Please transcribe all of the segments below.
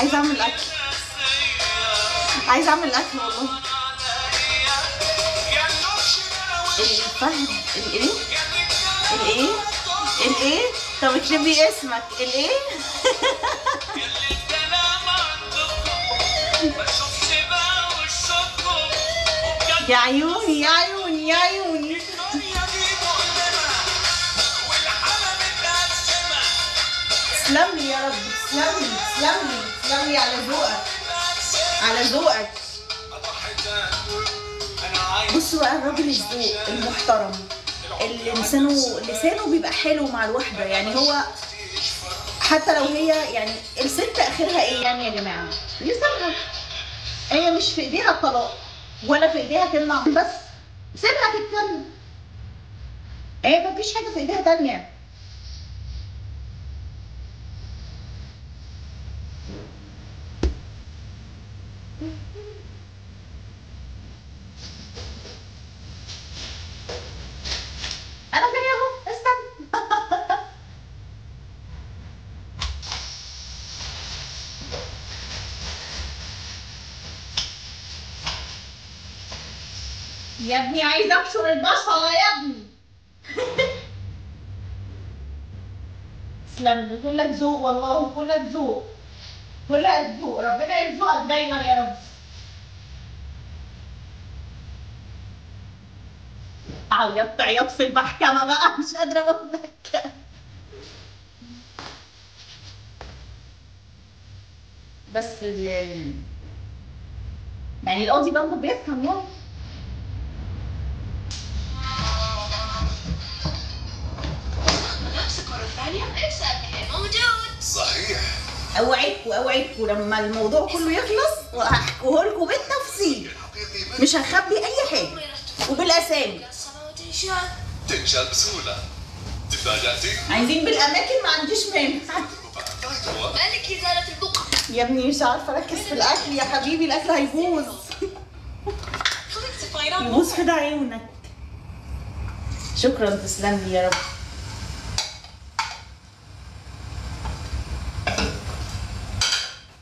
عايزه اعمل اكل، عايزه اعمل اكل والله. الفهد الايه الايه الايه؟ طب اكتب لي اسمك الايه. يا عيوني يا عيوني يا عيوني. تسلم لي يا رب، تسلم لي تسلم لي تسلم لي على ذوقك على ذوقك. بصوا بقى الراجل الذوق المحترم اللي لسانه بيبقى حلو مع الواحده، يعني هو حتى لو هي يعني الست اخرها ايه يعني يا جماعه؟ يسيبها، هي مش في ايديها الطلاق ولا في ايديها تمنع، بس سيبها تتكلم، هي مفيش حاجه في ايديها تانيه. انا فين اهو، استنى. يا ابني عايز ابشر البصله يا ابني. تسلم، كلك ذوق والله، كلك ذوق كلك ذوق، ربنا يرزقك دايما يا رب. عيطت عيط في المحكمة بقى، مش قادرة أقولك. بس يعني القاضي برضه بيفهم يعني. نفس القرار الثانية موجود. صحيح. أوعدكوا أوعدكوا لما الموضوع كله يخلص وهحكيه لكم بالتفصيل، مش هخبي أي حاجة وبالأسامي. تنشال بسهولة، تفاجأتي. عايزين بالأماكن، ما عنديش مانع. مالك إزالة البقع؟ يا ابني مش عارفة أركز في الأكل يا حبيبي، الأكل هيبوظ. يبوظ في عيونك. شكرا، تسلم لي يا رب.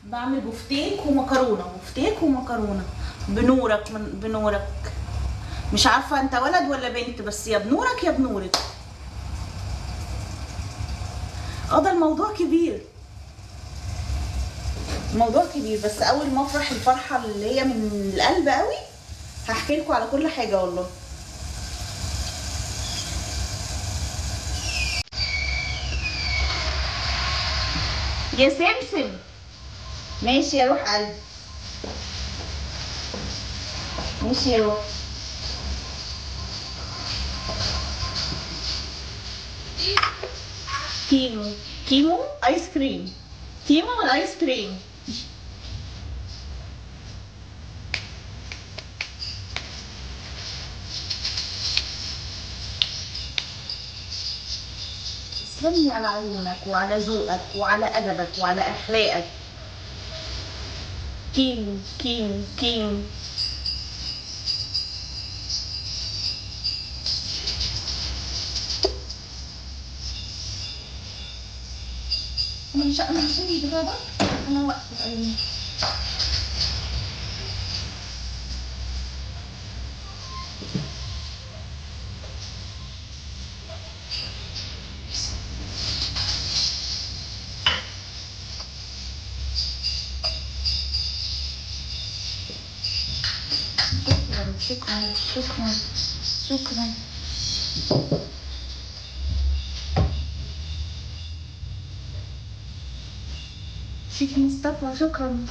بعمل بفتيك ومكرونة، بفتيك ومكرونة. بنورك بنورك. مش عارفه انت ولد ولا بنت، بس يا بنورك يا بنورك. ده الموضوع كبير، الموضوع كبير، بس اول ما افرح الفرحه اللي هي من القلب قوي هحكي لكم على كل حاجه والله. يا سمسم ماشي يا روح قلبي، ماشي يا روح. كيمو كيمو ايس كريم، كيمو الايس كريم. تسلمي على عيونك وعلى ذوقك وعلى ادبك وعلى اخلاقك. كيمو كيمو كيمو. انا مش عندي دبابه، انا واقفه عيوني. شكرا شكرا شكرا شكرا. شكرا مصطفى، شكرا.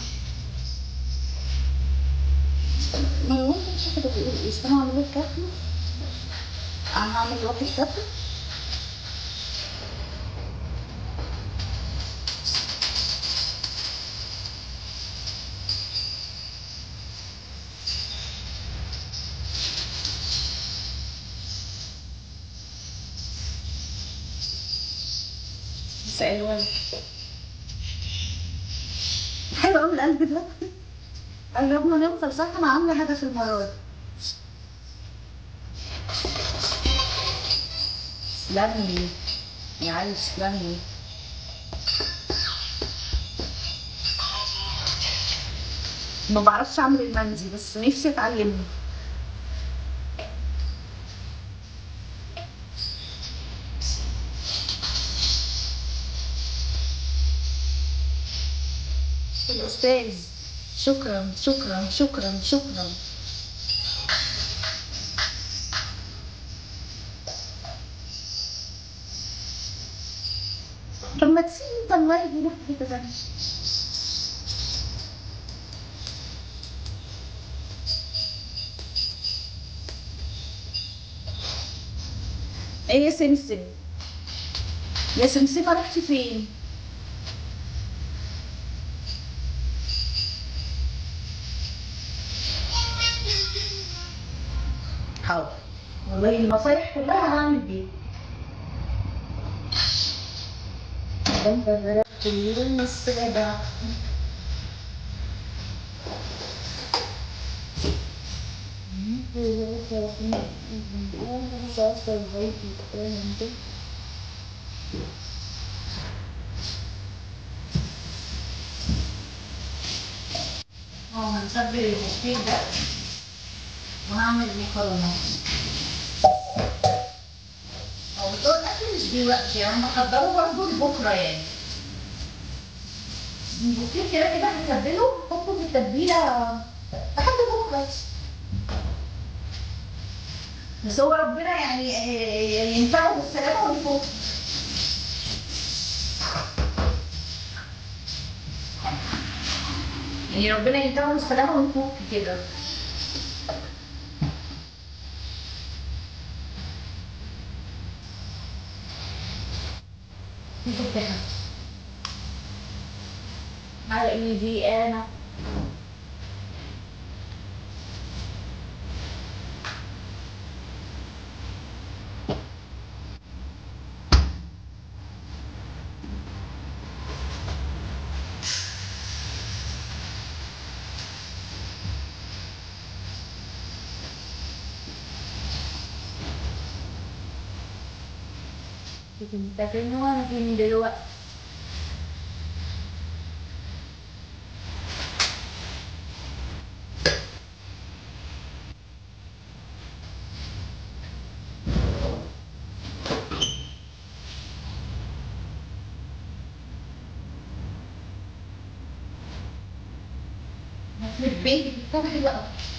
ما هو انت مش هتبقى بتقول ايه؟ استنى اعمل لك كافي، هعمل واحد كافي. مساء الورد، حلو قوي القلب ده. قربنا نوصل صح، انا عامله هدف المره دي. تسلملي يا علي، تسلملي. ما بعرفش اعمل المندي بس نفسي اتعلمه. الاستاذ شكرا شكرا شكرا شكرا. طب ما تسيبي طلعي دي حته ثانيه. ايه يا سمسم؟ يا سمسمة رحتي فين؟ حاضر. والله المصايح كلها هعمل بيها. هنتبل البوكيه ده وهعمل مكرونة. هو بتقول الأكل مش دلوقتي، يعني بحضره برضه لبكرة يعني. البوكيه كده كده هتبله وحطه في التتبيلة لحد بكرة. بس هو ربنا يعني ينفعه بالسلامة والفوق. يعني ربنا ينفعه بالسلامة والفوق كده. مفتحة على ايدي انا. لكن هو انا فين دلوقتي؟ هتلبيه بالطبع بقى.